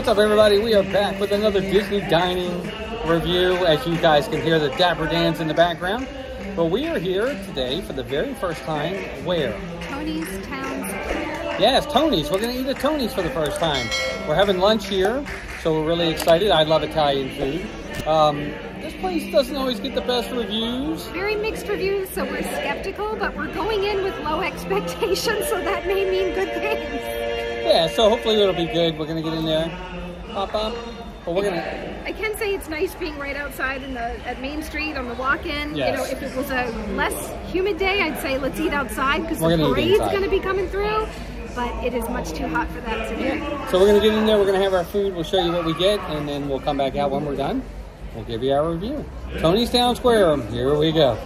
What's up, everybody? We are back with another Disney dining review. As you guys can hear the Dapper Dans in the background. But we are here today for the very first time. Where? Tony's Town Square. Yes, Tony's. We're going to eat at Tony's for the first time. We're having lunch here, so we're really excited. I love Italian food. This place doesn't always get the best reviews. Very mixed reviews, so we're skeptical, but we're going in with low expectations, so that may mean good things. Yeah, so hopefully it'll be good. We're gonna get in there, pop up. But we're gonna. I can say it's nice being right outside in at Main Street on the walk-in. Yes. You know, if it was a less humid day, I'd say let's eat outside because the parade's gonna be coming through. But it is much too hot for that today. Yeah. So we're gonna get in there. We're gonna have our food. We'll show you what we get, and then we'll come back out when we're done. We'll give you our review. Tony's Town Square. Here we go.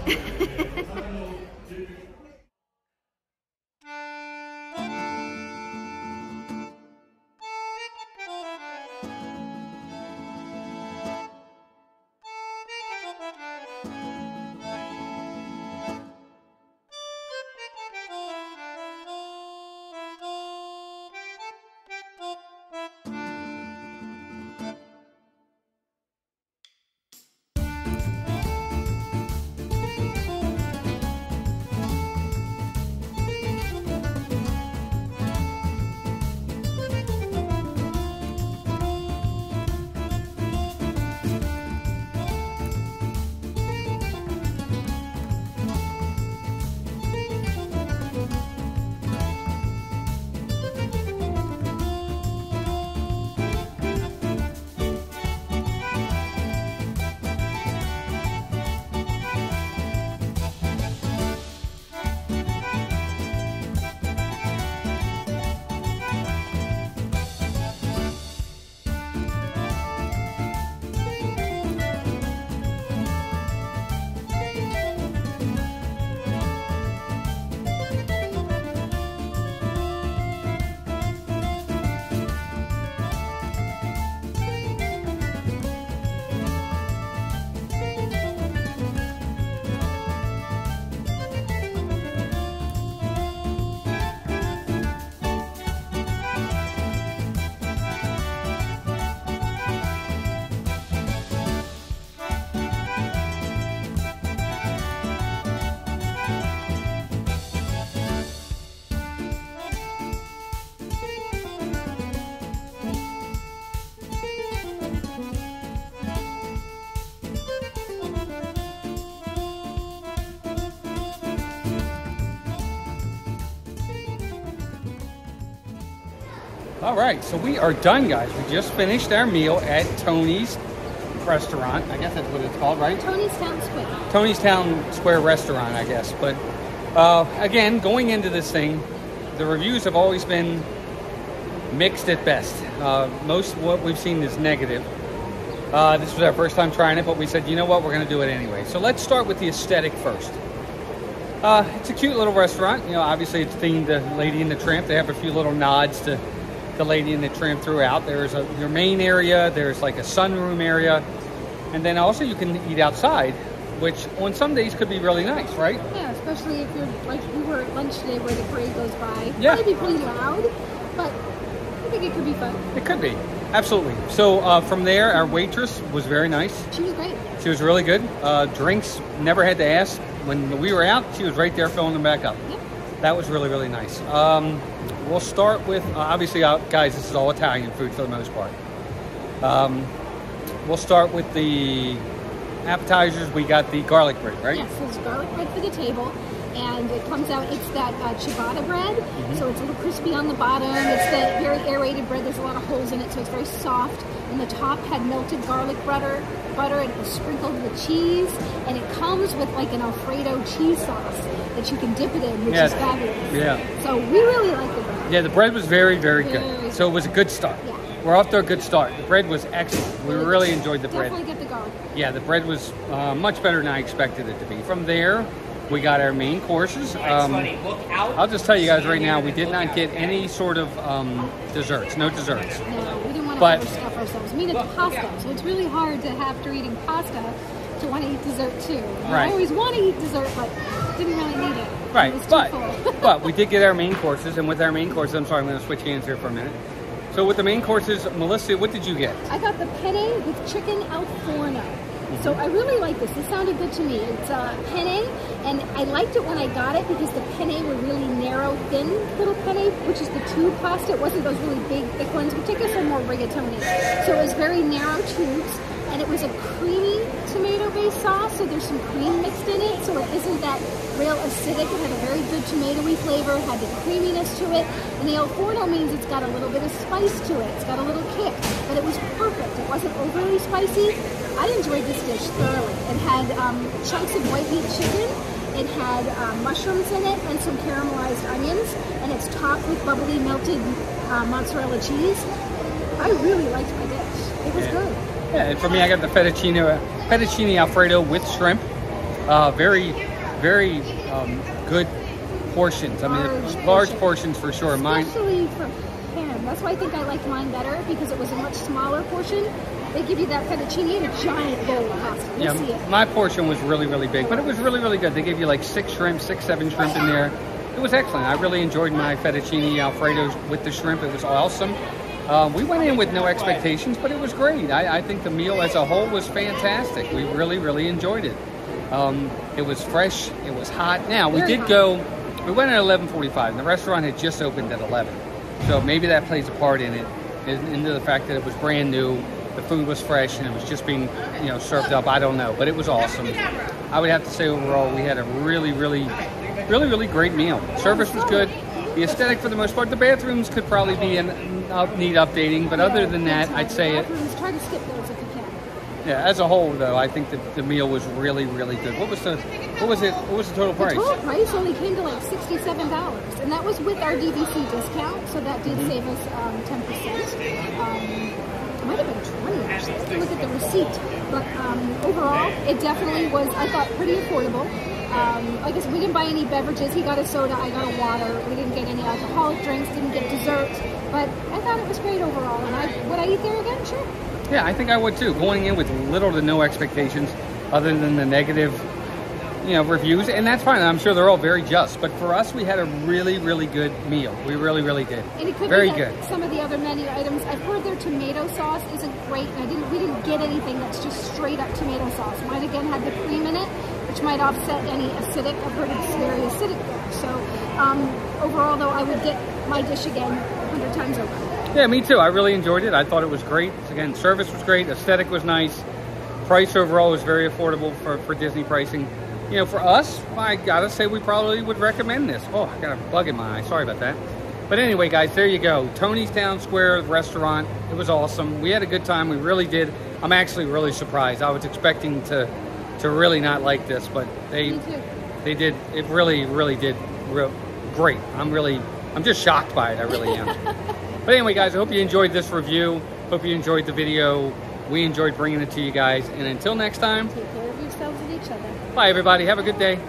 All right, so we are done, guys. We just finished our meal at Tony's restaurant. I guess that's what it's called, right? Tony's Town Square. Tony's Town Square Restaurant, I guess. But again, going into this thing, the reviews have always been mixed at best. Most of what we've seen is negative. This was our first time trying it, but we said, you know what, we're gonna do it anyway. So let's start with the aesthetic first. It's a cute little restaurant. You know, obviously it's themed to Lady and the Tramp. They have a few little nods to the Lady and the Tramp throughout. There's your main area, there's like a sunroom area, and then also you can eat outside, which on some days could be really nice, right? Yeah, especially if you're like we were at lunch today where the parade goes by. Yeah. It could be pretty loud, but I think it could be fun. It could be, absolutely. So from there, our waitress was very nice. She was great. She was really good. Drinks, never had to ask. When we were out, she was right there filling them back up. Yep. That was really, really nice. We'll start with, obviously, guys, this is all Italian food for the most part. We'll start with the appetizers. We got the garlic bread, right? Yes, so it's garlic bread for the table. And it comes out, it's that ciabatta bread. Mm-hmm. So it's a little crispy on the bottom. It's that very aerated bread. There's a lot of holes in it, so it's very soft. And the top had melted garlic butter, and it was sprinkled with cheese. And it comes with like an Alfredo cheese sauce that you can dip it in, which is fabulous. Yeah. So we really like the bread. Yeah, the bread was very, very good. So it was a good start. Yeah. We're off to a good start. The bread was excellent. We really enjoyed the bread. Definitely get the garlic. Yeah, the bread was much better than I expected it to be. From there, we got our main courses. I'll just tell you guys right now, we did not get any sort of desserts. No desserts. No, we didn't want to overstuff ourselves. We did pasta, so it's really hard to, after eating pasta, to want to eat dessert too. Right. I always want to eat dessert, but didn't really need it. Right, but we did get our main courses, and with our main courses, I'm sorry, I'm going to switch hands here for a minute. So with the main courses, Melissa, what did you get? I got the penne with chicken al forno. So I really like this. It sounded good to me. It's penne, and I liked it when I got it because the penne were really narrow, thin little penne, which is the tube pasta. It wasn't those really big, thick ones, which I guess are more rigatoni. So it was very narrow tubes, and it was a creamy tomato-based sauce, so there's some cream mixed in it, so it isn't that real acidic. It had a very good tomatoey flavor, had the creaminess to it, and the al forno means it's got a little bit of spice to it. It's got a little kick, but it was perfect. It wasn't overly spicy. I enjoyed this dish thoroughly. It had chunks of white meat chicken, it had mushrooms in it, and some caramelized onions, and it's topped with bubbly melted mozzarella cheese. I really liked my dish. It was good. Yeah, and for me, I got the fettuccine Alfredo with shrimp. Very, very good portions. I mean, large portions for sure. Especially for ham. That's why I think I liked mine better, because it was a much smaller portion. They give you that fettuccine in a giant bowl of pasta. Yeah, see it. My portion was really, really big, but it was really, really good. They gave you like six, seven shrimp in there. It was excellent. I really enjoyed my fettuccine Alfredo with the shrimp. It was awesome. We went in with no expectations, but it was great. I think the meal as a whole was fantastic. We really, really enjoyed it. It was fresh. It was hot. Now, we went at 11:45, and the restaurant had just opened at 11. So maybe that plays a part in it, into the fact that it was brand new. The food was fresh, and it was just being, you know, served up. I don't know, but it was awesome. I would have to say overall, we had a really, really, really, really great meal. Service was good. The aesthetic, for the most part, the bathrooms could probably be need updating, but other than that, I'd say bathrooms, try to skip those if you can. Yeah, as a whole, though, I think that the meal was really, really good. What was the total price? The total price only came to like $67, and that was with our DVC discount, so that did save us 10%. It might have been 20, actually. I have to look at the receipt, but overall, it definitely was, I thought, pretty affordable. I guess we didn't buy any beverages. He got a soda, I got a water. We didn't get any alcoholic drinks, didn't get dessert, but I thought it was great overall. And would I eat there again? Sure. Yeah, I think I would too. Going in with little to no expectations, other than the negative, you know, reviews, and that's fine. I'm sure they're all very just, but for us, we had a really, really good meal. We really, really did. And it could very be good. Some of the other menu items, I've heard their tomato sauce isn't great, and we didn't get anything that's just straight up tomato sauce. Mine again had the cream in it, which might offset any acidic. I've heard it's very acidic there. So overall, though, I would get my dish again 100 times over. Yeah, me too. I really enjoyed it. I thought it was great. Again, service was great. Aesthetic was nice. Price overall was very affordable for Disney pricing. You know, for us, I gotta say we probably would recommend this. Oh, I got a bug in my eye. Sorry about that. But anyway, guys, there you go. Tony's Town Square Restaurant. It was awesome. We had a good time. We really did. I'm actually really surprised. I was expecting to really not like this, but they did. It really, really did great. I'm just shocked by it. I really am. But anyway, guys, I hope you enjoyed this review. Hope you enjoyed the video. We enjoyed bringing it to you guys. And until next time, take care of yourselves and each other. Bye, everybody. Have a good day.